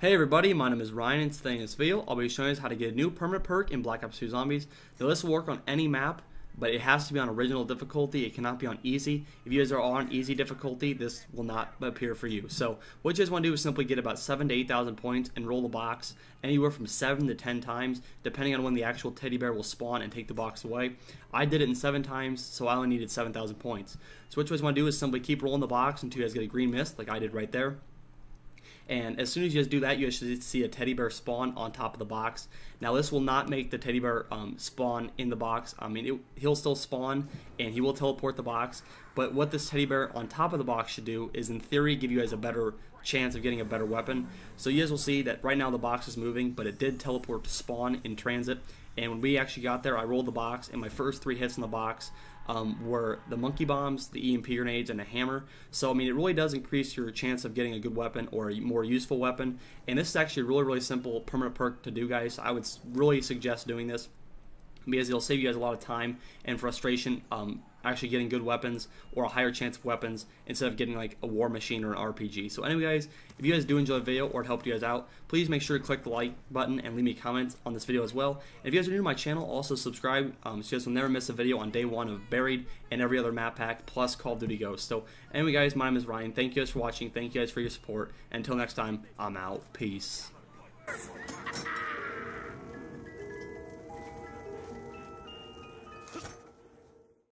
Hey everybody, my name is Ryan and today in this video I'll be showing you how to get a new permanent perk in Black Ops 2 Zombies. Now this will work on any map, but it has to be on original difficulty. It cannot be on easy. If you guys are on easy difficulty, this will not appear for you. So what you guys want to do is simply get about 7,000 to 8,000 points and roll the box anywhere from 7 to 10 times, depending on when the actual teddy bear will spawn and take the box away. I did it in 7 times, so I only needed 7,000 points. So what you guys want to do is simply keep rolling the box until you guys get a green mist like I did right there. And as soon as you guys do that, you guys should see a teddy bear spawn on top of the box. Now this will not make the teddy bear spawn in the box. I mean, he'll still spawn and he will teleport the box. But what this teddy bear on top of the box should do is, in theory, give you guys a better chance of getting a better weapon. So you guys will see that right now the box is moving, but it did teleport to spawn in transit. And when we actually got there, I rolled the box, and my first 3 hits in the box were the monkey bombs, the EMP grenades, and a hammer. So, I mean, it really does increase your chance of getting a good weapon or a more useful weapon. And this is actually a really, really simple permanent perk to do, guys. I would really suggest doing this, because it'll save you guys a lot of time and frustration actually getting good weapons or a higher chance of weapons instead of getting like a war machine or an RPG. So anyway guys, if you guys do enjoy the video or it helped you guys out, please make sure to click the like button and leave me comments on this video as well. And if you guys are new to my channel, also subscribe so you guys will never miss a video on day 1 of Buried and every other map pack plus Call of Duty Ghost. So anyway guys, my name is Ryan. Thank you guys for watching. Thank you guys for your support. And until next time, I'm out. Peace.